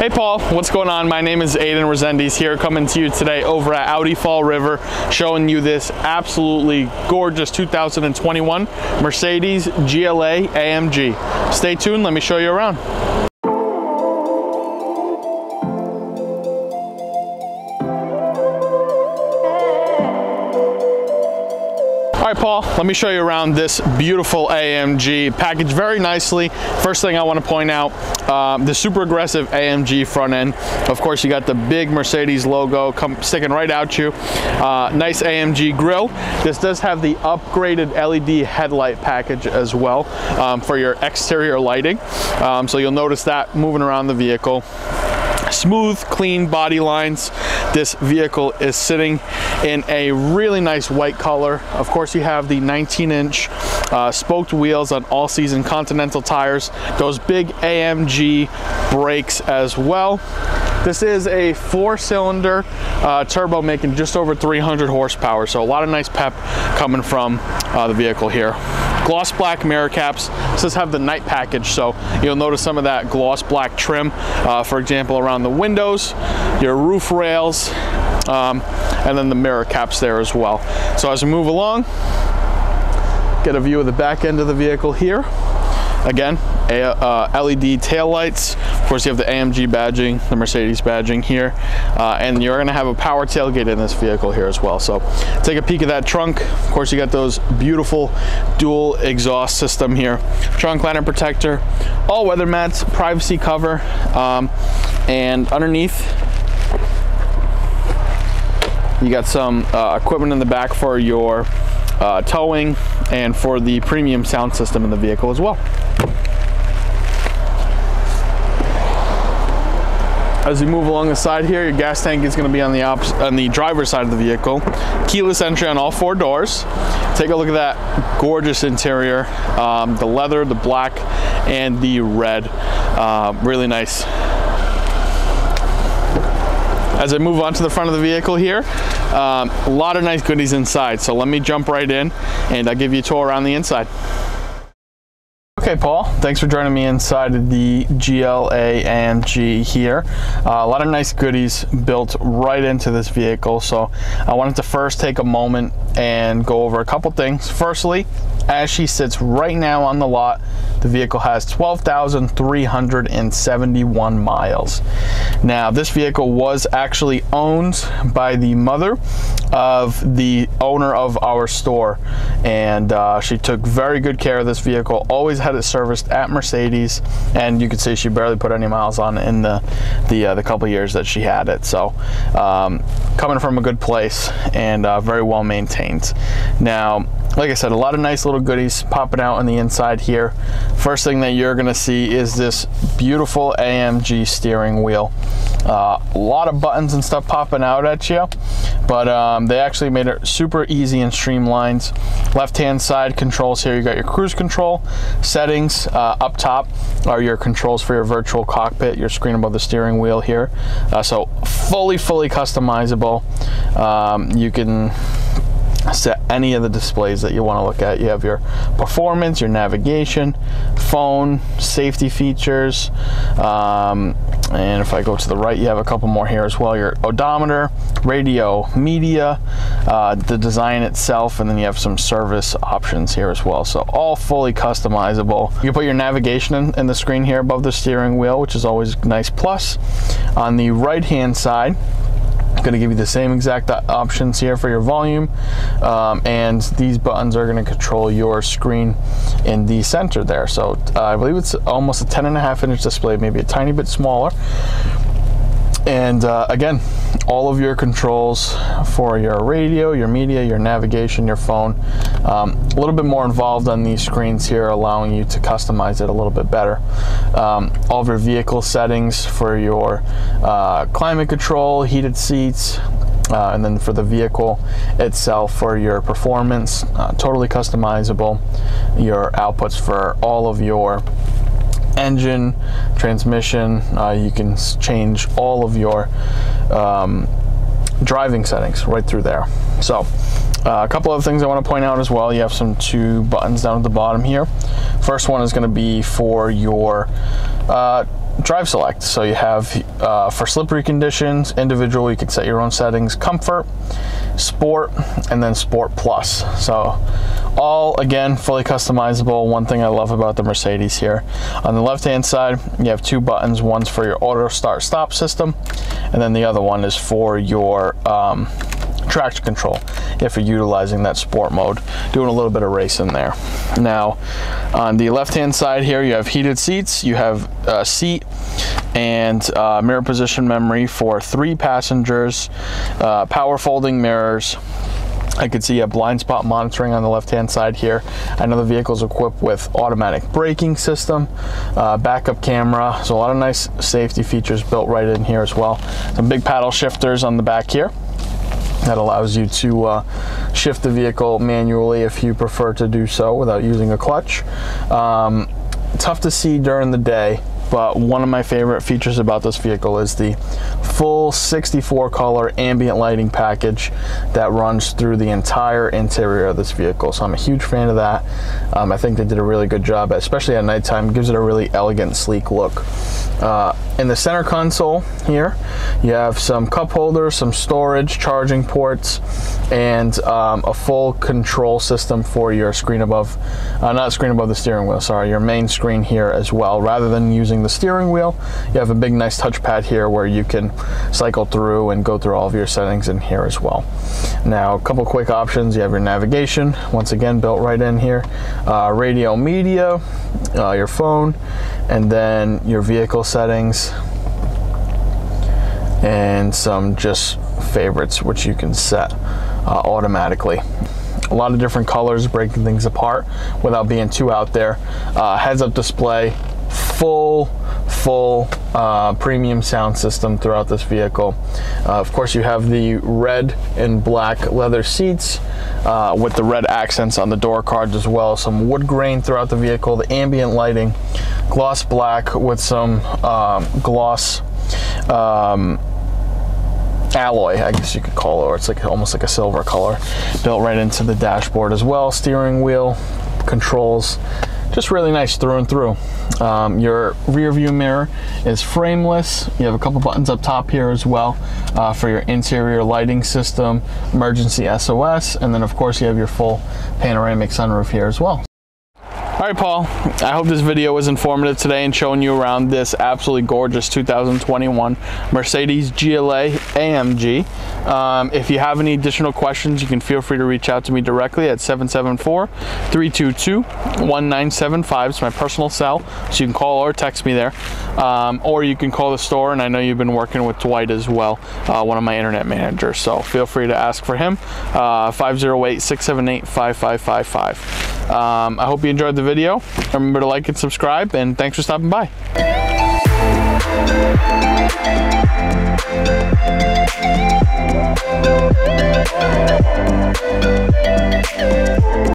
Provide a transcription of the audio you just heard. Hey Paul, what's going on? My name is Aiden Resendiz here, coming to you today over at Audi Fall River, showing you this absolutely gorgeous 2021 Mercedes GLA AMG. Stay tuned, let me show you around. All right, Paul, let me show you around this beautiful AMG, packaged very nicely. First thing I want to point out, the super aggressive AMG front end. Of course, you got the big Mercedes logo sticking right out you. Nice AMG grille. This does have the upgraded LED headlight package as well for your exterior lighting. So you'll notice that moving around the vehicle. Smooth, clean body lines. This vehicle is sitting in a really nice white color. Of course, you have the 19-inch spoked wheels on all-season Continental tires, those big AMG brakes as well. This is a four-cylinder turbo making just over 300 horsepower, so a lot of nice pep coming from the vehicle here. Gloss black mirror caps. This does have the night package, so you'll notice some of that gloss black trim, for example, around the windows, your roof rails, and then the mirror caps there as well. So as we move along, get a view of the back end of the vehicle here. Again, LED taillights. Of course, you have the AMG badging, the Mercedes badging here, and you're gonna have a power tailgate in this vehicle here as well. So take a peek at that trunk. Of course, you got those beautiful dual exhaust system here. Trunk lantern protector, all weather mats, privacy cover, and underneath, you got some equipment in the back for your towing and for the premium sound system in the vehicle as well. As we move along the side here, your gas tank is going to be on the driver's side of the vehicle. Keyless entry on all four doors. Take a look at that gorgeous interior, the leather, the black, and the red. Really nice. As I move on to the front of the vehicle here, a lot of nice goodies inside. So let me jump right in and I'll give you a tour around the inside. Okay, Paul, thanks for joining me inside of the GLA AMG here. A lot of nice goodies built right into this vehicle. So I wanted to first take a moment and go over a couple things. Firstly, as she sits right now on the lot, the vehicle has 12,371 miles. Now, this vehicle was actually owned by the mother of the owner of our store, and she took very good care of this vehicle, always had it serviced at Mercedes, and you can see she barely put any miles on in the couple years that she had it. So coming from a good place and very well maintained. Now, like I said, a lot of nice little goodies popping out on the inside here. First thing that you're gonna see is this beautiful AMG steering wheel. A lot of buttons and stuff popping out at you, but they actually made it super easy and streamlined. Left-hand side controls here, you got your cruise control settings. Up top are your controls for your virtual cockpit, your screen above the steering wheel here. So fully customizable. You can set any of the displays that you want to look at. You have your performance, your navigation, phone, safety features, and if I go to the right, you have a couple more here as well. Your odometer, radio, media, the design itself, and then you have some service options here as well. So all fully customizable. You can put your navigation in the screen here above the steering wheel, which is always a nice plus. On the right hand side, going to give you the same exact options here for your volume, and these buttons are going to control your screen in the center there. So I believe it's almost a 10.5-inch display, maybe a tiny bit smaller, and again, all of your controls for your radio, your media, your navigation, your phone. A little bit more involved on these screens here, allowing you to customize it a little bit better. All of your vehicle settings for your climate control, heated seats, and then for the vehicle itself, for your performance, totally customizable. Your outputs for all of your engine, transmission, you can change all of your driving settings right through there. So a couple of things I want to point out as well. You have some two buttons down at the bottom here. First one is going to be for your drive select. So you have for slippery conditions, individual, you can set your own settings, comfort, sport, and then sport plus. So all again, fully customizable. One thing I love about the Mercedes here, on the left hand side you have two buttons. One's for your auto start stop system, and then the other one is for your traction control if you're utilizing that sport mode, doing a little bit of racing there. Now on the left hand side here you have heated seats, you have a seat and mirror position memory for 3 passengers, power folding mirrors. I could see a blind spot monitoring on the left-hand side here. I know the vehicle's equipped with automatic braking system, backup camera, so a lot of nice safety features built right in here as well. Some big paddle shifters on the back here. That allows you to shift the vehicle manually if you prefer to do so without using a clutch. Tough to see during the day, but one of my favorite features about this vehicle is the full 64 color ambient lighting package that runs through the entire interior of this vehicle. So I'm a huge fan of that. I think they did a really good job, especially at nighttime. It gives it a really elegant, sleek look. In the center console here, you have some cup holders, some storage, charging ports, and a full control system for your screen above, not screen above the steering wheel, sorry, your main screen here as well. Rather than using the steering wheel, you have a big nice touchpad here where you can cycle through and go through all of your settings in here as well. Now a couple quick options, you have your navigation, once again built right in here, radio media, your phone, and then your vehicle settings and some just favorites which you can set automatically. A lot of different colors, breaking things apart without being too out there. Heads-up display, full premium sound system throughout this vehicle. Of course you have the red and black leather seats with the red accents on the door cards as well. Some wood grain throughout the vehicle, the ambient lighting, gloss black with some gloss alloy, I guess you could call it, or it's like almost like a silver color, built right into the dashboard as well. Steering wheel controls, just really nice through and through. Your rear view mirror is frameless. You have a couple buttons up top here as well for your interior lighting system, emergency SOS, and then of course you have your full panoramic sunroof here as well. All right, Paul, I hope this video was informative today and showing you around this absolutely gorgeous 2021 Mercedes GLA AMG. If you have any additional questions, you can feel free to reach out to me directly at 774-322-1975. It's my personal cell, so you can call or text me there. Or you can call the store, and I know you've been working with Dwight as well, one of my internet managers, so feel free to ask for him, 508-678-5555. I hope you enjoyed the video. Remember to like and subscribe, and thanks for stopping by.